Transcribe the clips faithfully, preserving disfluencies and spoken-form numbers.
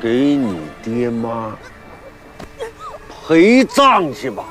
给你爹妈陪葬去吧。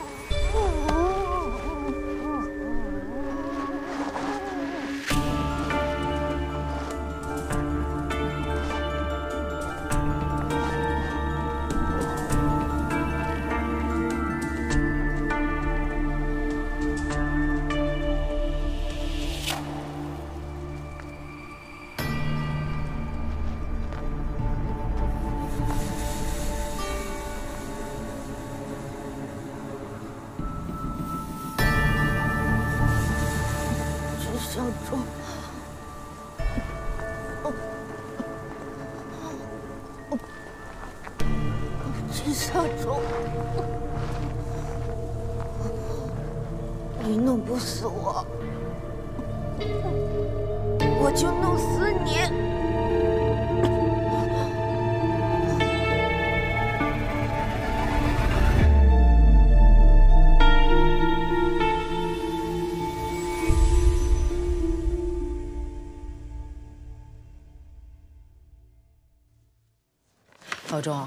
老钟，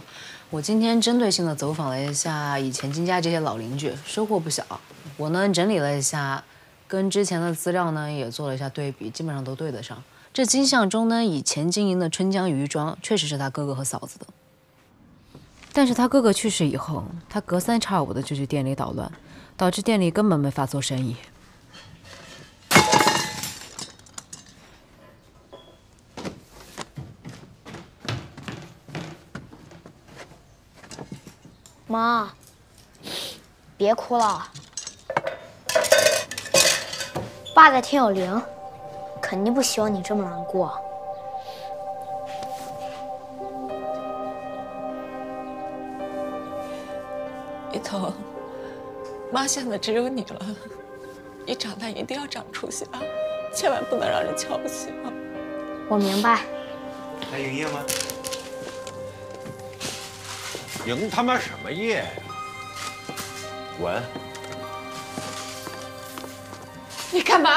我今天针对性的走访了一下以前金家这些老邻居，收获不小。我呢整理了一下，跟之前的资料呢也做了一下对比，基本上都对得上。这金相中呢以前经营的春江渔庄确实是他哥哥和嫂子的，但是他哥哥去世以后，他隔三差五的就去店里捣乱，导致店里根本没法做生意。妈，别哭了。爸在天有灵，肯定不希望你这么难过。一彤，妈现在只有你了，你长大一定要长出息啊，千万不能让人瞧不起啊。我明白。还营业吗？ 赢他妈什么业？滚！你干嘛？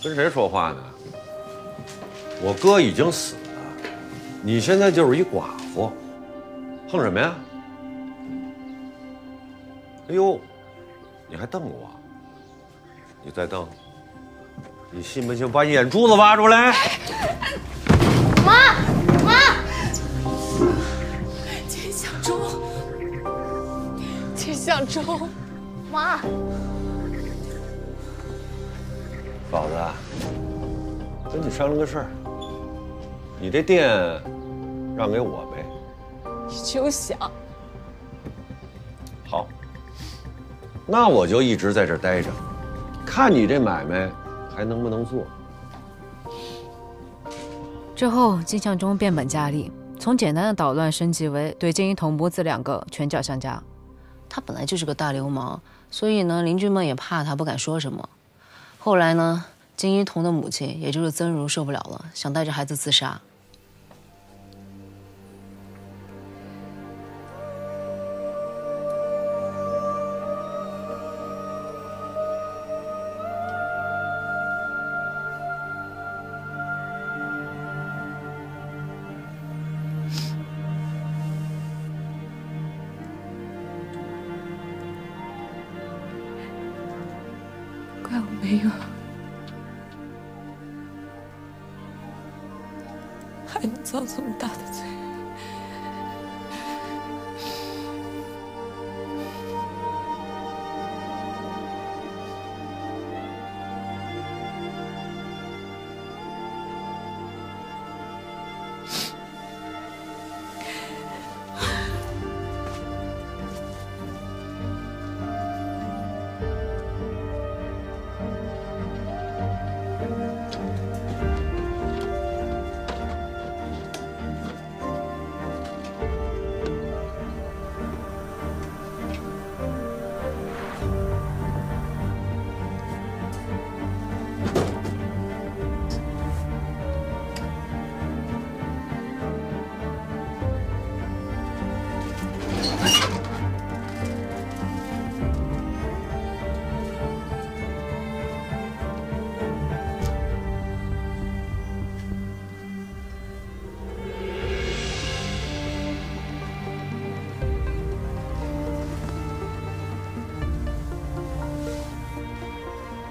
跟谁说话呢？我哥已经死了，你现在就是一寡妇，横什么呀？哎呦，你还瞪我？你再瞪，你信不信把眼珠子挖出来？妈！ 向周，妈，嫂子，跟你商量个事儿，你这店让给我呗。你休想！好，那我就一直在这儿待着，看你这买卖还能不能做。之后，金向忠变本加厉，从简单的捣乱升级为对金一桐母子两个拳脚相加。 他本来就是个大流氓，所以呢，邻居们也怕他，不敢说什么。后来呢，金一桐的母亲，也就是曾如受不了了，想带着孩子自杀。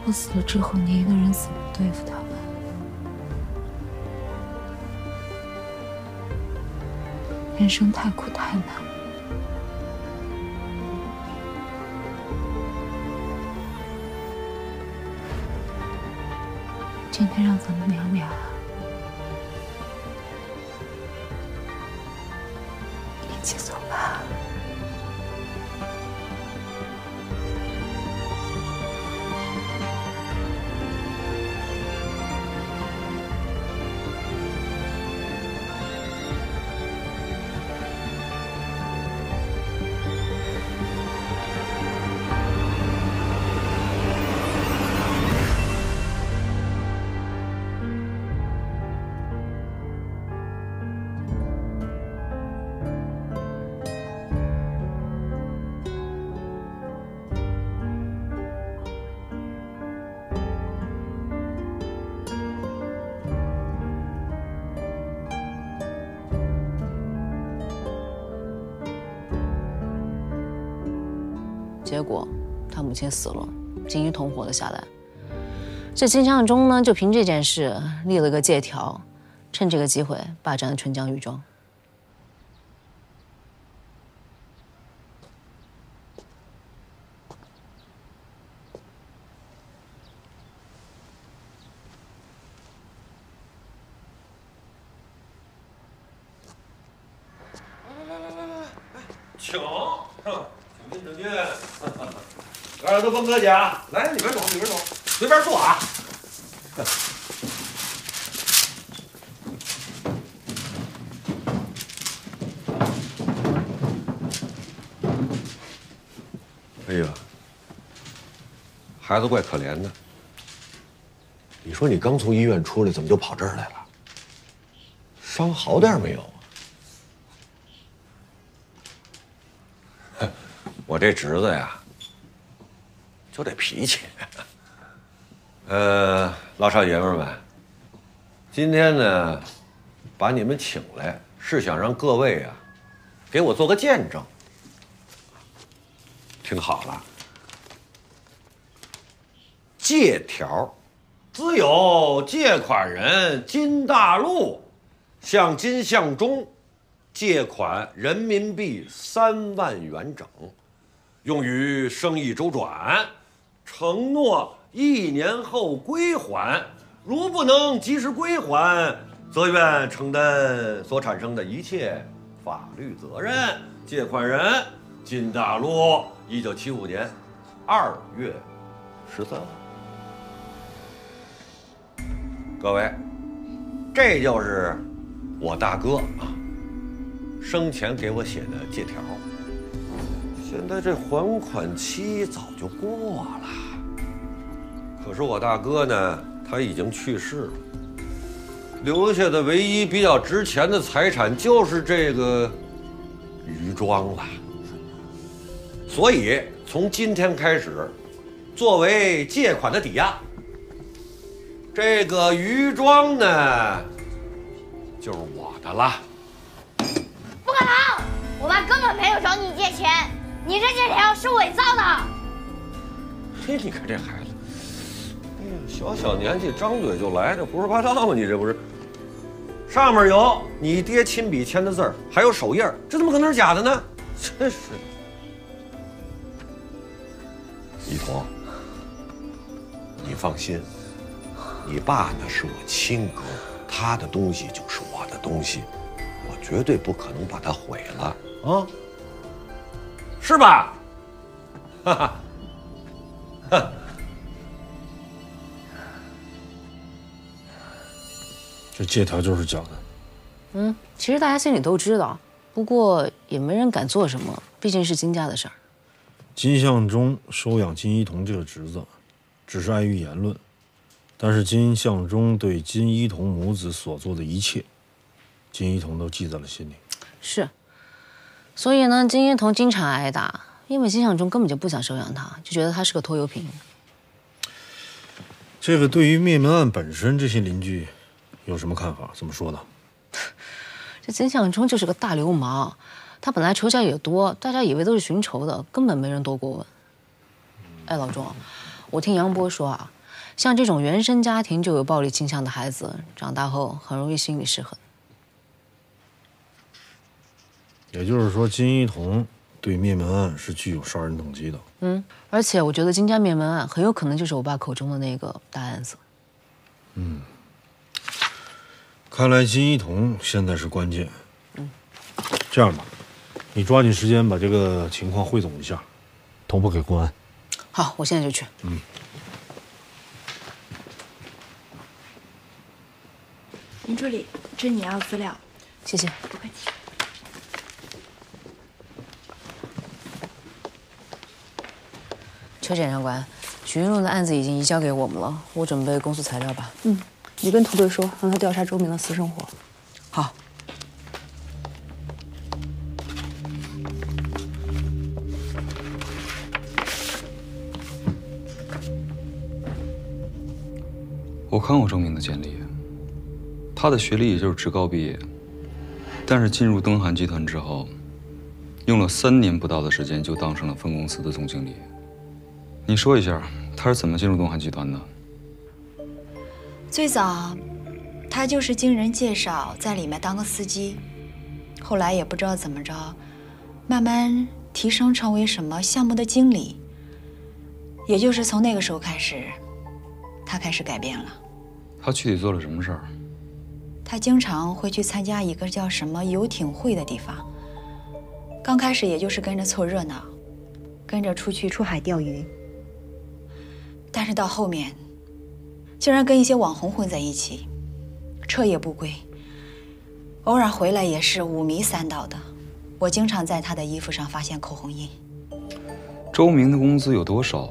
我死了之后，你一个人怎么对付他们？人生太苦太难，今天让咱们聊聊一起走吧。结果，他母亲死了，金鱼同活了下来。这金善中呢，就凭这件事立了个借条，趁这个机会霸占了春江渔庄。请。请进，请进。 来点都分哥姐啊！来，里边走，里边走，随便坐啊。哎呀，孩子怪可怜的。你说你刚从医院出来，怎么就跑这儿来了？伤好点没有啊？我这侄子呀。 就这脾气，呃，老少爷们们，今天呢，把你们请来是想让各位啊，给我做个见证。听好了，借条，兹有借款人金大陆向金向忠借款人民币三万元整，用于生意周转。 承诺一年后归还，如不能及时归还，则愿承担所产生的一切法律责任。借款人金大陆，一九七五年二月十三号。各位，这就是我大哥啊，生前给我写的借条。 现在这还款期早就过了，可是我大哥呢，他已经去世了，留下的唯一比较值钱的财产就是这个渔庄了。所以从今天开始，作为借款的抵押，这个渔庄呢，就是我的了。不可能，我爸根本没有找你借钱。 你这借条是伪造的！嘿，你看这孩子，哎呀，小小年纪张嘴就来，这胡说八道啊！你这不是？上面有你爹亲笔签的字儿，还有手印儿，这怎么可能是假的呢？真是！一彤，你放心，你爸那是我亲哥，他的东西就是我的东西，我绝对不可能把它毁了啊！ 是吧？哈哈，哈。这借条就是假的。嗯，其实大家心里都知道，不过也没人敢做什么，毕竟是金家的事儿。金向忠收养金一桐这个侄子，只是碍于言论，但是金向忠对金一桐母子所做的一切，金一桐都记在了心里。是。 所以呢，金一桐经常挨打，因为金向忠根本就不想收养他，就觉得他是个拖油瓶。这个对于灭门案本身，这些邻居有什么看法？怎么说呢？这金向忠就是个大流氓，他本来仇家也多，大家以为都是寻仇的，根本没人多过问。哎，老钟，我听杨波说啊，像这种原生家庭就有暴力倾向的孩子，长大后很容易心理失衡。也就是说，金一桐对灭门案是具有杀人动机的。嗯，而且我觉得金家灭门案很有可能就是我爸口中的那个大案子。嗯，看来金一桐现在是关键。嗯，这样吧，你抓紧时间把这个情况汇总一下，同步给公安。好，我现在就去。嗯。 林助理，这是你要的资料，谢谢，不客气。邱检察官，许云龙的案子已经移交给我们了，我准备公诉材料吧。嗯，你跟涂队说，让他调查周明的私生活。好。我看过周明的简历。 他的学历也就是职高毕业，但是进入登韩集团之后，用了三年不到的时间就当上了分公司的总经理。你说一下，他是怎么进入登韩集团的？最早，他就是经人介绍在里面当个司机，后来也不知道怎么着，慢慢提升成为什么项目的经理。也就是从那个时候开始，他开始改变了。他具体做了什么事儿？ 他经常会去参加一个叫什么游艇会的地方。刚开始也就是跟着凑热闹，跟着出去出海钓鱼。但是到后面，竟然跟一些网红混在一起，彻夜不归。偶尔回来也是五迷三道的。我经常在他的衣服上发现口红印。周明的工资有多少，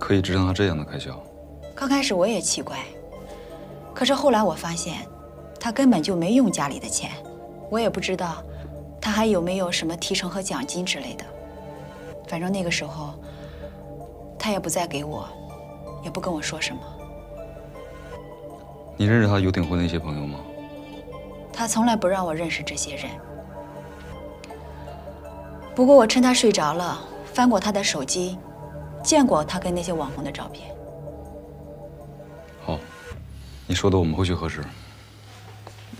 可以支撑他这样的开销？刚开始我也奇怪，可是后来我发现。 他根本就没用家里的钱，我也不知道，他还有没有什么提成和奖金之类的。反正那个时候，他也不再给我，也不跟我说什么。你认识他游艇会那些朋友吗？他从来不让我认识这些人。不过我趁他睡着了，翻过他的手机，见过他跟那些网红的照片。好，你说的我们会去核实。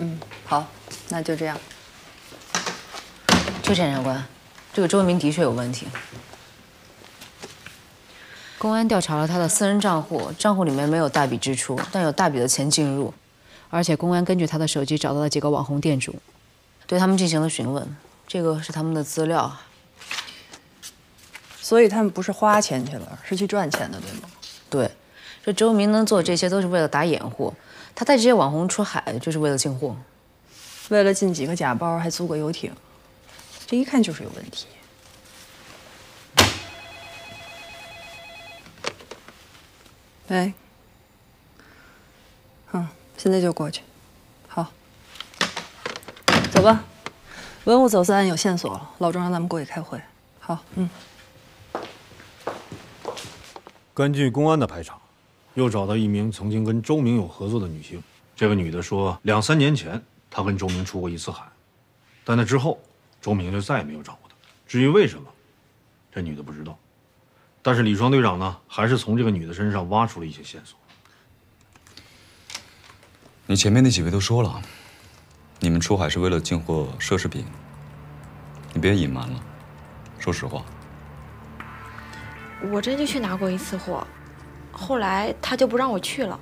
嗯，好，那就这样。邱检察官，这个周明的确有问题。公安调查了他的私人账户，账户里面没有大笔支出，但有大笔的钱进入，而且公安根据他的手机找到了几个网红店主，对他们进行了询问。这个是他们的资料，所以他们不是花钱去了，是去赚钱的，对吗？对，这周明能做这些都是为了打掩护。 他带这些网红出海，就是为了进货，为了进几个假包，还租个游艇，这一看就是有问题。哎，嗯，现在就过去，好，走吧。文物走私案有线索了，老钟让咱们过去开会。好，嗯。根据公安的排查。 又找到一名曾经跟周明有合作的女性。这个女的说，两三年前她跟周明出过一次海，但那之后，周明就再也没有找过她。至于为什么，这女的不知道。但是李双队长呢，还是从这个女的身上挖出了一些线索。你前面那几位都说了，你们出海是为了进货奢侈品，你别隐瞒了，说实话。我真就去拿过一次货。 后来他就不让我去了。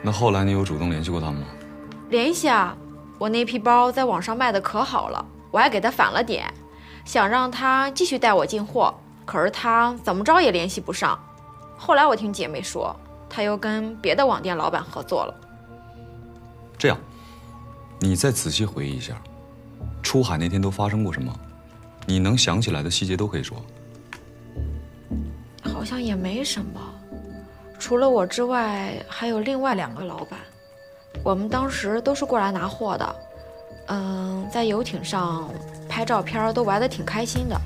那后来你有主动联系过他吗？联系啊，我那批包在网上卖的可好了，我还给他返了点，想让他继续带我进货，可是他怎么着也联系不上。后来我听姐妹说，他又跟别的网店老板合作了。这样，你再仔细回忆一下，出海那天都发生过什么？你能想起来的细节都可以说。 好像也没什么，除了我之外，还有另外两个老板。我们当时都是过来拿货的，嗯，在游艇上拍照片，都玩得挺开心的。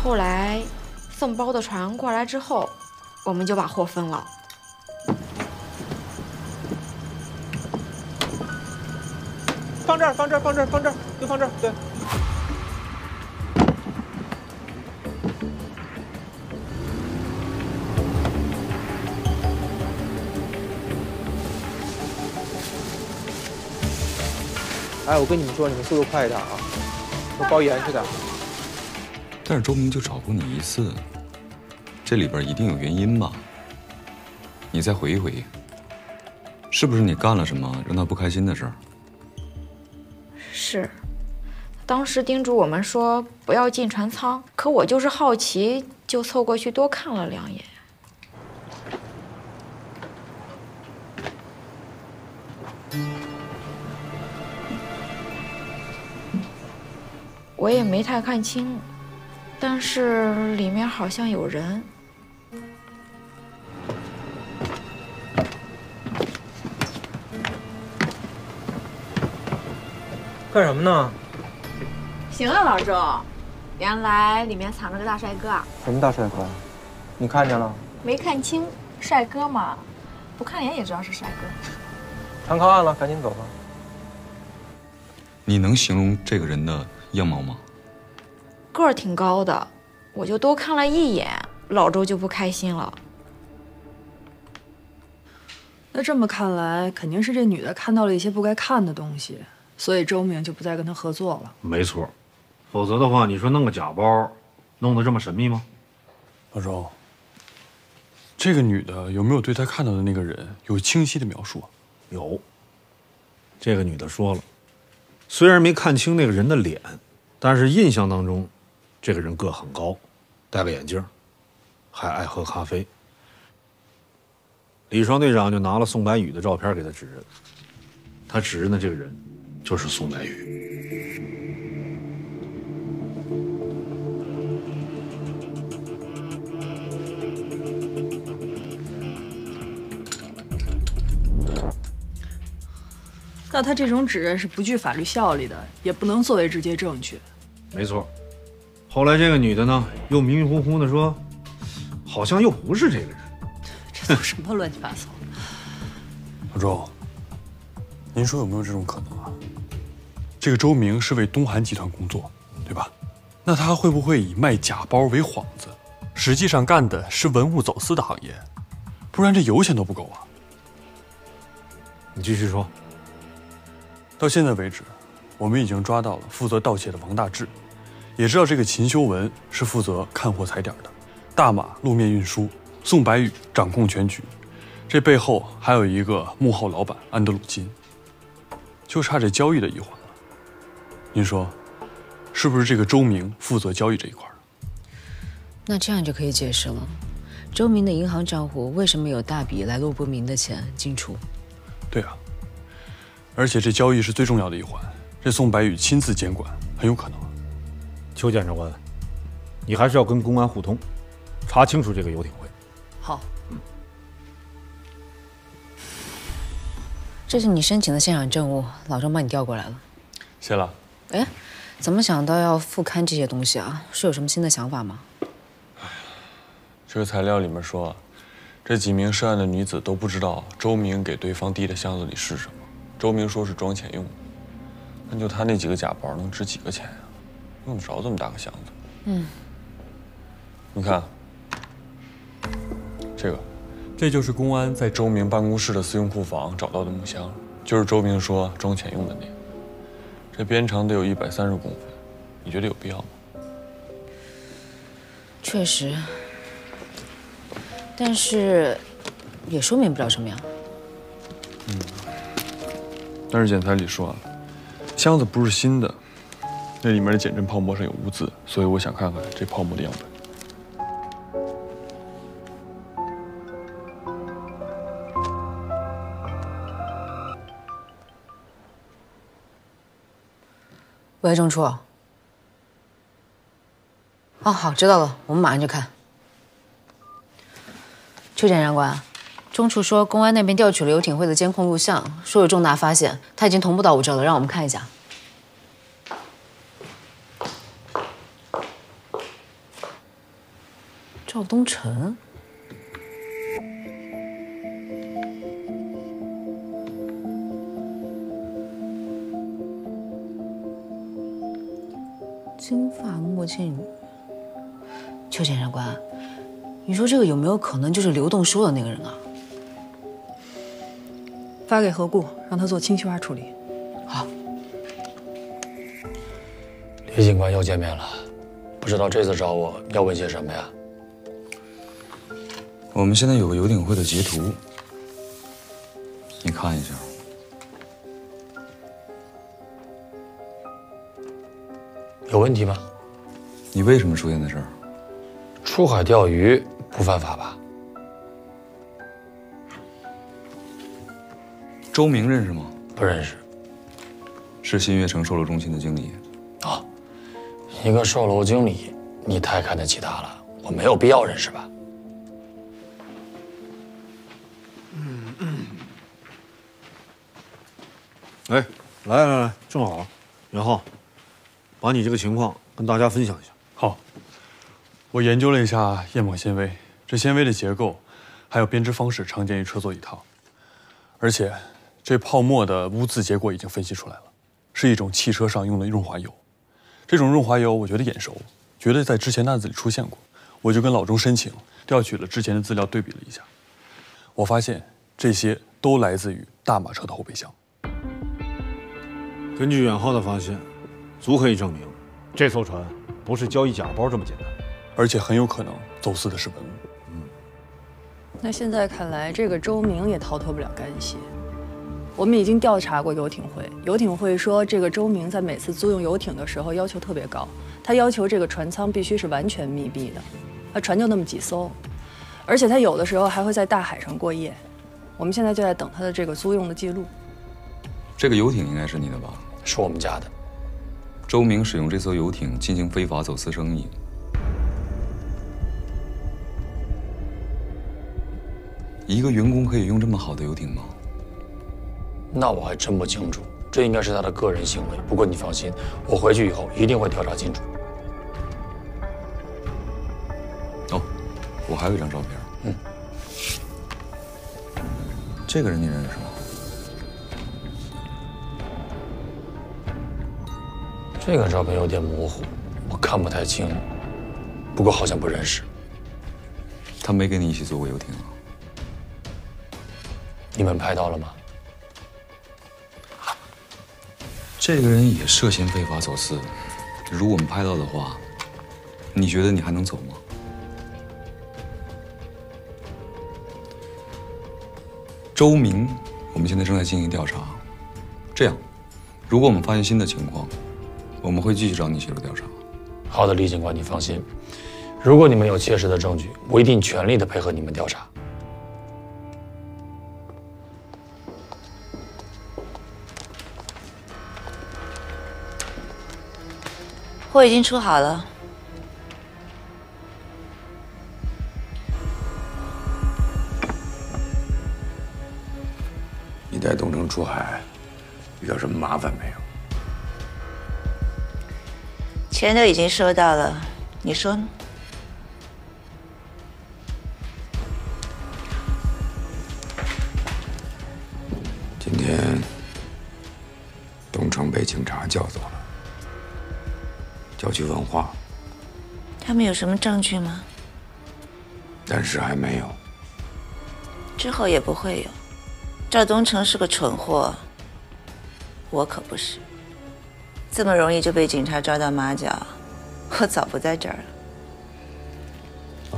后来，送包的船过来之后。 我们就把货分了。放这儿，放这儿，放这儿，放这儿，就放这儿，对。 哎，我跟你们说，你们速度快一点啊！我包严实点。但是周明就找过你一次，这里边一定有原因吧？你再回忆回忆，是不是你干了什么让他不开心的事儿？是，当时叮嘱我们说不要进船舱，可我就是好奇，就凑过去多看了两眼。 我也没太看清，但是里面好像有人。干什么呢？行啊，老周，原来里面藏着个大帅哥啊！什么大帅哥？你看见了？没看清，帅哥嘛，不看脸也知道是帅哥。船靠岸了，赶紧走吧。你能形容这个人的？ 样貌吗？个儿挺高的，我就多看了一眼，老周就不开心了。那这么看来，肯定是这女的看到了一些不该看的东西，所以周明就不再跟她合作了。没错，否则的话，你说弄个假包，弄得这么神秘吗？老周，这个女的有没有对她看到的那个人有清晰的描述？有，这个女的说了。 虽然没看清那个人的脸，但是印象当中，这个人个很高，戴个眼镜，还爱喝咖啡。李双队长就拿了宋白羽的照片给他指认，他指认的这个人就是宋白羽。那他这种指认是不具法律效力的，也不能作为直接证据。没错。后来这个女的呢，又迷迷糊糊的说，好像又不是这个人。这都什么乱七八糟！老周，您说有没有这种可能啊？这个周明是为东韩集团工作，对吧？那他会不会以卖假包为幌子，实际上干的是文物走私的行业？不然这油钱都不够啊！你继续说。 到现在为止，我们已经抓到了负责盗窃的王大治，也知道这个秦修文是负责看货踩点的，大马路面运输，宋白羽掌控全局，这背后还有一个幕后老板安德鲁金，就差这交易的一环了。您说，是不是这个周明负责交易这一块？那这样就可以解释了，周明的银行账户为什么有大笔来路不明的钱进出？对啊。 而且这交易是最重要的一环，这宋白羽亲自监管，很有可能。邱检察官，你还是要跟公安互通，查清楚这个游艇会。好，嗯，这是你申请的现场证物，老周帮你调过来了。谢了。哎，怎么想到要复勘这些东西啊？是有什么新的想法吗？哎，这个材料里面说，这几名涉案的女子都不知道周明给对方递的箱子里是什么。 周明说是装钱用的，那就他那几个假包能值几个钱呀、啊？用得着这么大个箱子？嗯，你看，这个，这就是公安在周明办公室的私用库房找到的木箱，就是周明说装钱用的那个。这边长得有一百三十公分，你觉得有必要吗？确实，但是也说明不了什么呀。嗯。 但是检材里说啊，箱子不是新的，那里面的减震泡沫上有污渍，所以我想看看这泡沫的样本。喂，郑处。哦，好，知道了，我们马上就看。邱检察官。 钟楚说，公安那边调取了游艇会的监控录像，说有重大发现，他已经同步到我这了，让我们看一下。赵东辰，过这女人。邱检察官，你说这个有没有可能就是刘栋说的那个人啊？发给何顾，让他做清细化处理。好。李警官又见面了，不知道这次找我要问些什么呀？我们现在有个游艇会的截图，你看一下。 有问题吗？你为什么出现在这儿？出海钓鱼不犯法吧？周明认识吗？不认识。是新月城售楼中心的经理。啊、哦，一个售楼经理，你太看得起他了，我没有必要认识吧？嗯嗯。哎，来来来，正好，袁浩。 把你这个情况跟大家分享一下。好，我研究了一下叶锰纤维，这纤维的结构，还有编织方式，常见于车座椅套。而且，这泡沫的污渍结果已经分析出来了，是一种汽车上用的润滑油。这种润滑油我觉得眼熟，觉得在之前的案子里出现过。我就跟老钟申请调取了之前的资料，对比了一下，我发现这些都来自于大马车的后备箱。根据远浩的发现。 足可以证明，这艘船不是交易假包这么简单，而且很有可能走私的是文物。嗯，那现在看来，这个周明也逃脱不了干系。我们已经调查过游艇会，游艇会说这个周明在每次租用游艇的时候要求特别高，他要求这个船舱必须是完全密闭的，啊，船就那么几艘，而且他有的时候还会在大海上过夜。我们现在就在等他的这个租用的记录。这个游艇应该是你的吧？是我们家的。 周明使用这艘游艇进行非法走私生意，一个员工可以用这么好的游艇吗？那我还真不清楚，这应该是他的个人行为。不过你放心，我回去以后一定会调查清楚。哦，我还有一张照片。嗯，这个人你认识吗？ 这个照片有点模糊，我看不太清，不过好像不认识。他没跟你一起坐过游艇啊？你们拍到了吗？这个人也涉嫌非法走私，如果我们拍到的话，你觉得你还能走吗？周明，我们现在正在进行调查。这样，如果我们发现新的情况。 我们会继续找你协助调查。好的，李警官，你放心。如果你们有切实的证据，我一定全力的配合你们调查。货已经出好了。你带东城出海，遇到什么麻烦没有？ 钱都已经收到了，你说呢？今天东城被警察叫走了，叫去问话。他们有什么证据吗？暂时还没有。之后也不会有。赵东城是个蠢货，我可不是。 这么容易就被警察抓到马脚，我早不在这儿了。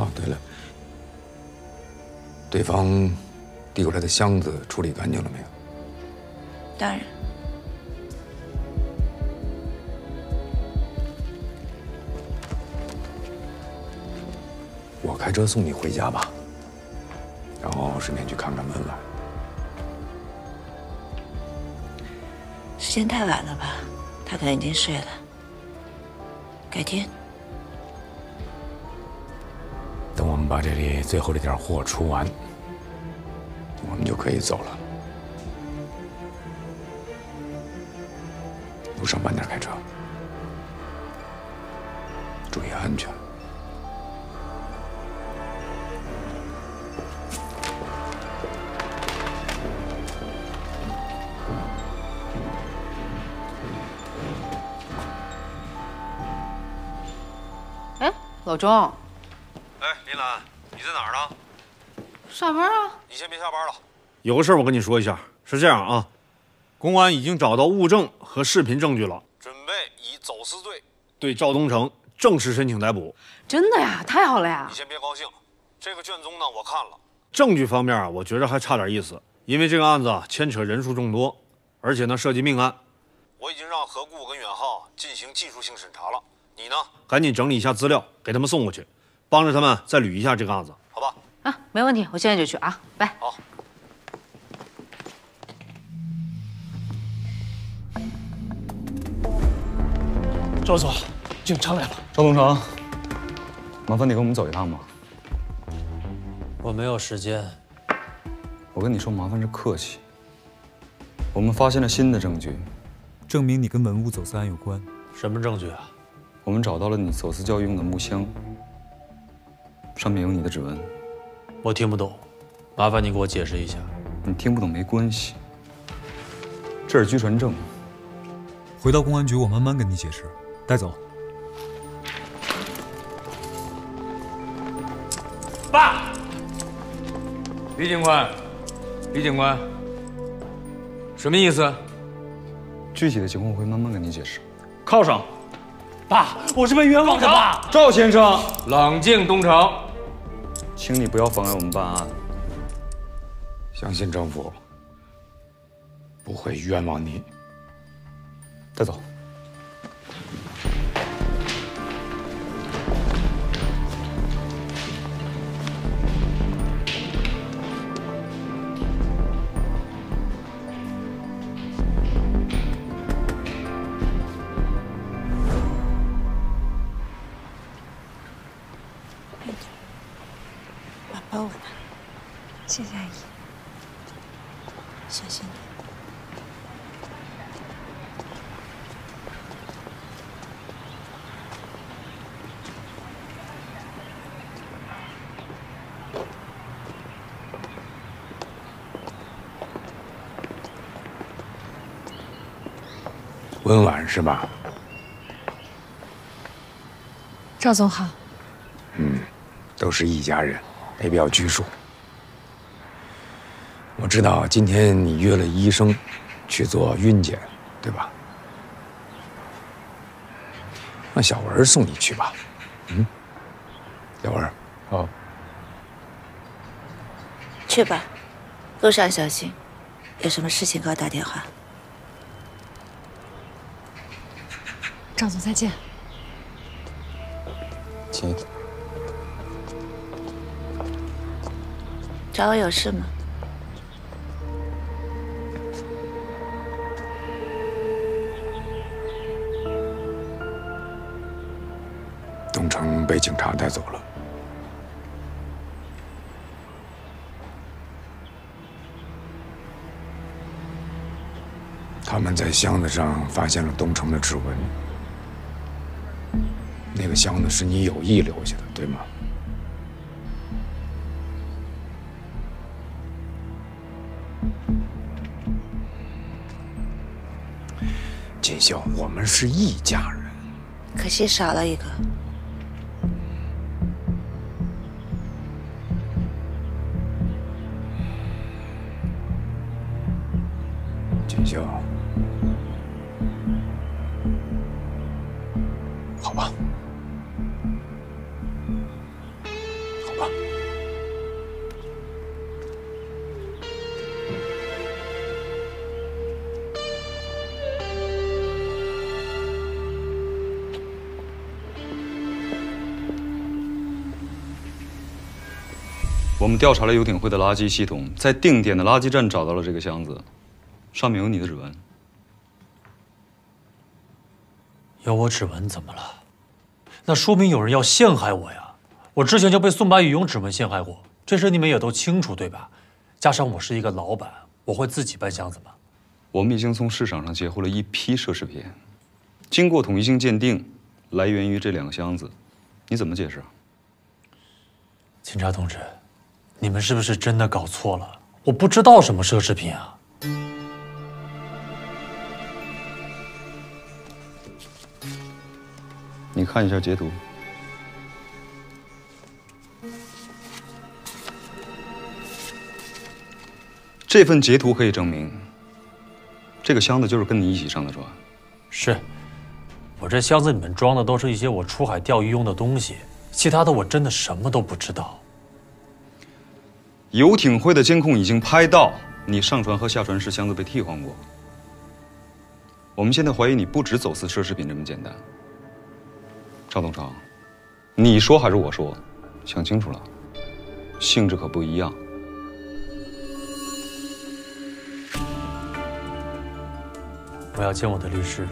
哦，对了，对方递过来的箱子处理干净了没有？当然。我开车送你回家吧，然后顺便去看看温婉。时间太晚了吧？ 他可能已经睡了，改天等我们把这里最后这点货出完，我们就可以走了。路上慢点开车，注意安全。老钟。哎，林兰，你在哪儿呢？上班啊。你先别下班了，有个事儿我跟你说一下，是这样啊，公安已经找到物证和视频证据了，准备以走私罪对赵东城正式申请逮捕。真的呀？太好了呀！你先别高兴，这个卷宗呢我看了，证据方面啊，我觉着还差点意思，因为这个案子啊牵扯人数众多，而且呢涉及命案。 我已经让何顾跟远浩进行技术性审查了，你呢？赶紧整理一下资料，给他们送过去，帮着他们再捋一下这个案子，好吧？啊，没问题，我现在就去啊，拜。好。赵总，警察来了。赵东城，麻烦你跟我们走一趟吧。我没有时间。我跟你说，麻烦是客气。我们发现了新的证据。 证明你跟文物走私案有关。什么证据啊？我们找到了你走私交易用的木箱，上面有你的指纹。我听不懂，麻烦你给我解释一下。你听不懂没关系，这是拘传证。回到公安局，我慢慢跟你解释。带走。爸，李警官，李警官，什么意思？ 具体的情况我会慢慢跟你解释。铐上，爸，我是被冤枉的。爸，赵先生，冷静，东城，请你不要妨碍我们办案。相信政府不会冤枉你。带走。谢谢阿姨，小心点。温婉是吧？赵总好。嗯，都是一家人，没必要拘束。 我知道今天你约了医生去做孕检，对吧？让小文送你去吧。嗯，小文，好，去吧，路上小心，有什么事情给我打电话。赵总，再见。亲，找我有事吗？ 东城被警察带走了，他们在箱子上发现了东城的指纹。那个箱子是你有意留下的，对吗？锦绣，我们是一家人，可惜少了一个。 好吧，好吧，我们调查了游艇会的垃圾系统，在定点的垃圾站找到了这个箱子。 上面有你的指纹，有我指纹怎么了？那说明有人要陷害我呀！我之前就被宋白羽用指纹陷害过，这事你们也都清楚对吧？加上我是一个老板，我会自己搬箱子吗？我们已经从市场上截获了一批奢侈品，经过统一性鉴定，来源于这两个箱子，你怎么解释啊？警察同志，你们是不是真的搞错了？我不知道什么奢侈品啊！ 你看一下截图。这份截图可以证明，这个箱子就是跟你一起上的船。是，我这箱子里面装的都是一些我出海钓鱼用的东西，其他的我真的什么都不知道。游艇会的监控已经拍到你上船和下船时箱子被替换过。我们现在怀疑你不止走私奢侈品这么简单。赵东城，你说还是我说？想清楚了，性质可不一样。 我要见我的律师。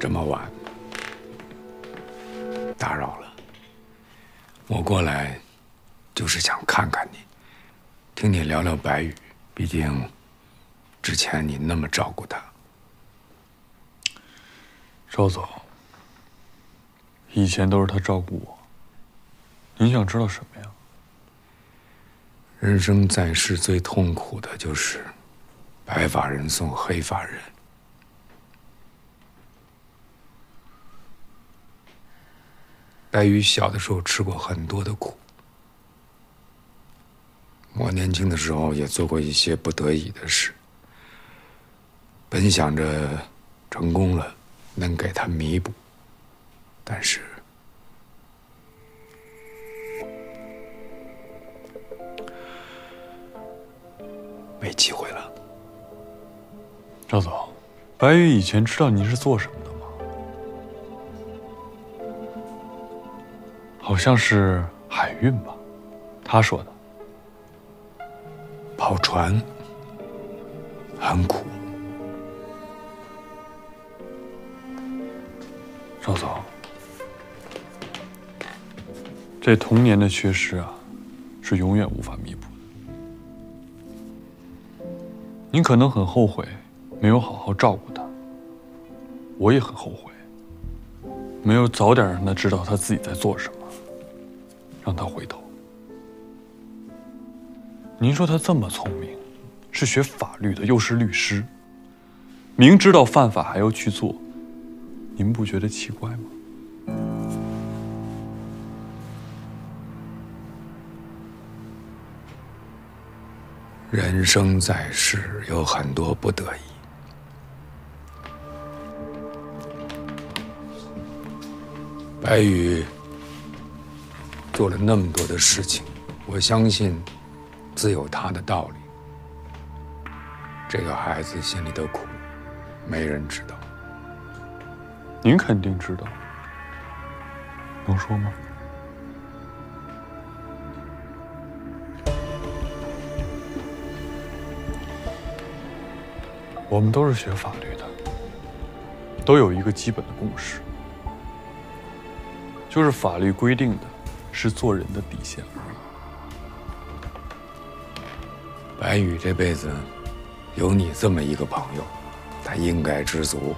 这么晚，打扰了。我过来就是想看看你，听你聊聊白宇。毕竟之前你那么照顾他。赵总，以前都是他照顾我。您想知道什么呀？人生在世最痛苦的就是白发人送黑发人。 白宇小的时候吃过很多的苦，我年轻的时候也做过一些不得已的事。本想着成功了能给他弥补，但是没机会了。赵总，白宇以前知道您是做什么的吗？ 好像是海运吧，他说的。跑船很苦。赵总，这童年的缺失啊，是永远无法弥补的。您可能很后悔没有好好照顾他，我也很后悔没有早点让他知道他自己在做什么。 让他回头。您说他这么聪明，是学法律的，又是律师，明知道犯法还要去做，您不觉得奇怪吗？人生在世，有很多不得已。 白宇。 做了那么多的事情，我相信自有他的道理。这个孩子心里的苦，没人知道。您肯定知道，能说吗？我们都是学法律的，都有一个基本的共识，就是法律规定的。 是做人的底线而已。白宇这辈子有你这么一个朋友，他应该知足。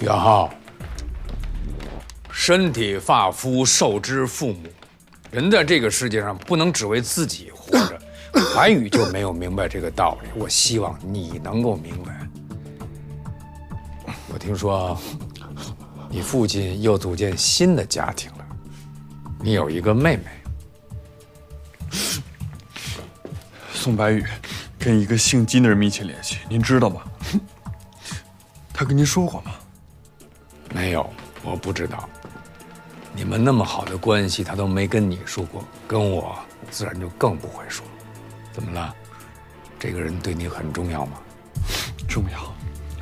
袁浩。 身体发肤受之父母，人在这个世界上不能只为自己活着。白宇就没有明白这个道理，我希望你能够明白。我听说你父亲又组建新的家庭了，你有一个妹妹。宋白宇，跟一个姓金的人密切联系，您知道吗？他跟您说过吗？没有，我不知道。你们那么好的关系，他都没跟你说过，跟我自然就更不会说。怎么了？这个人对你很重要吗？重要，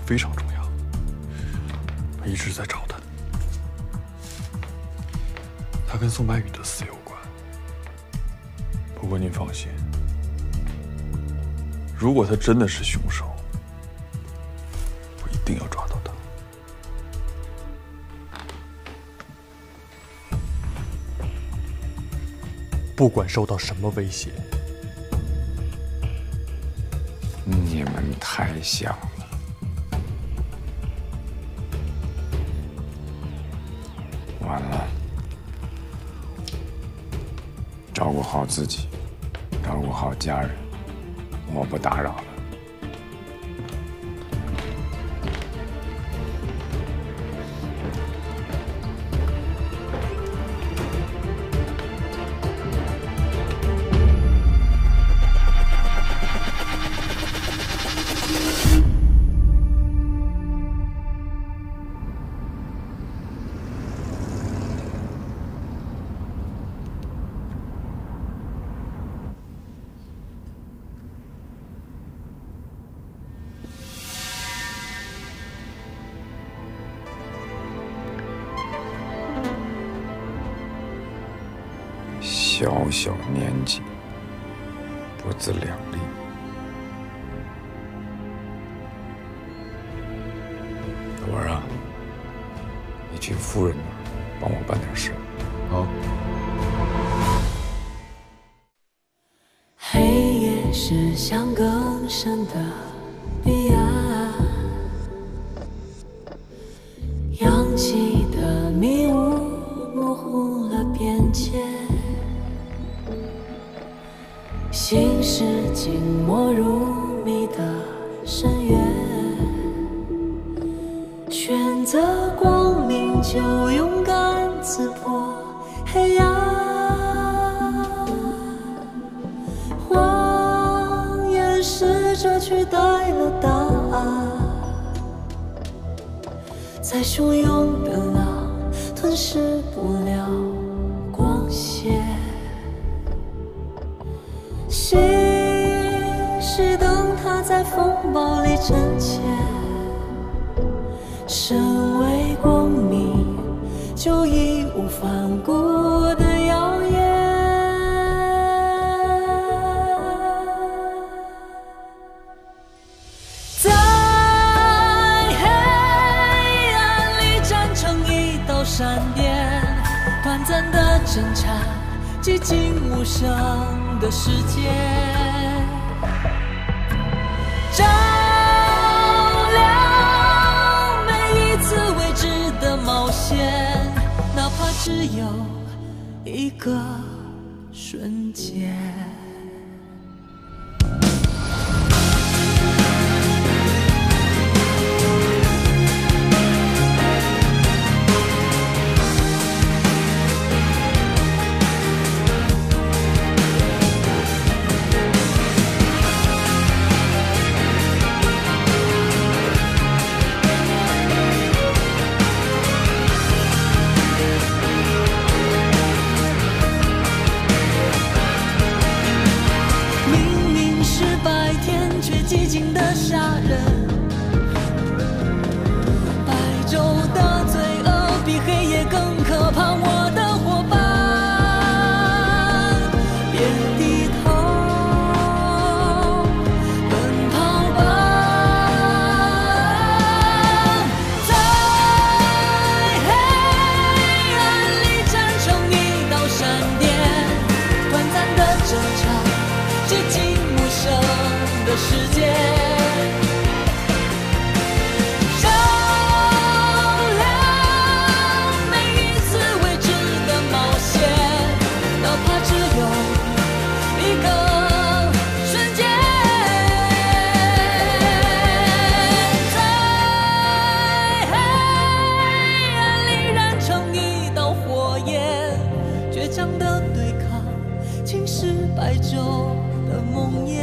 非常重要。我一直在找他。他跟宋白宇的死有关。不过您放心。 如果他真的是凶手，我一定要抓到他。不管受到什么威胁，你们太像了。完了，照顾好自己，照顾好家人。 我不打扰了。小小年纪，不自量力。朵儿啊，你去夫人那儿帮我办点事。好。黑夜是想更深的彼岸，扬起的迷雾模糊了边界。 心事静默入迷的深渊，选择光明就勇敢刺破黑暗。谎言试着取代了答案，在汹涌的浪吞噬不了光线。 心是灯塔在风暴里沉潜，身为光明，就义无反顾的耀眼。在黑暗里站成一道闪电，短暂的挣扎，寂静无声。 的世界，照亮每一次未知的冒险，哪怕只有一个瞬间。 百种的梦魇。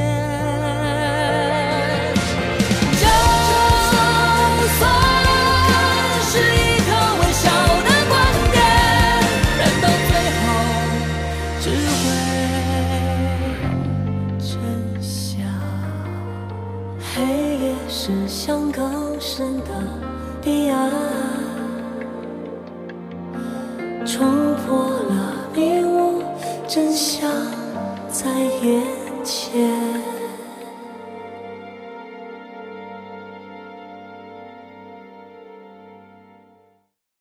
驶向高深的彼岸，冲破了迷雾，真相在眼前。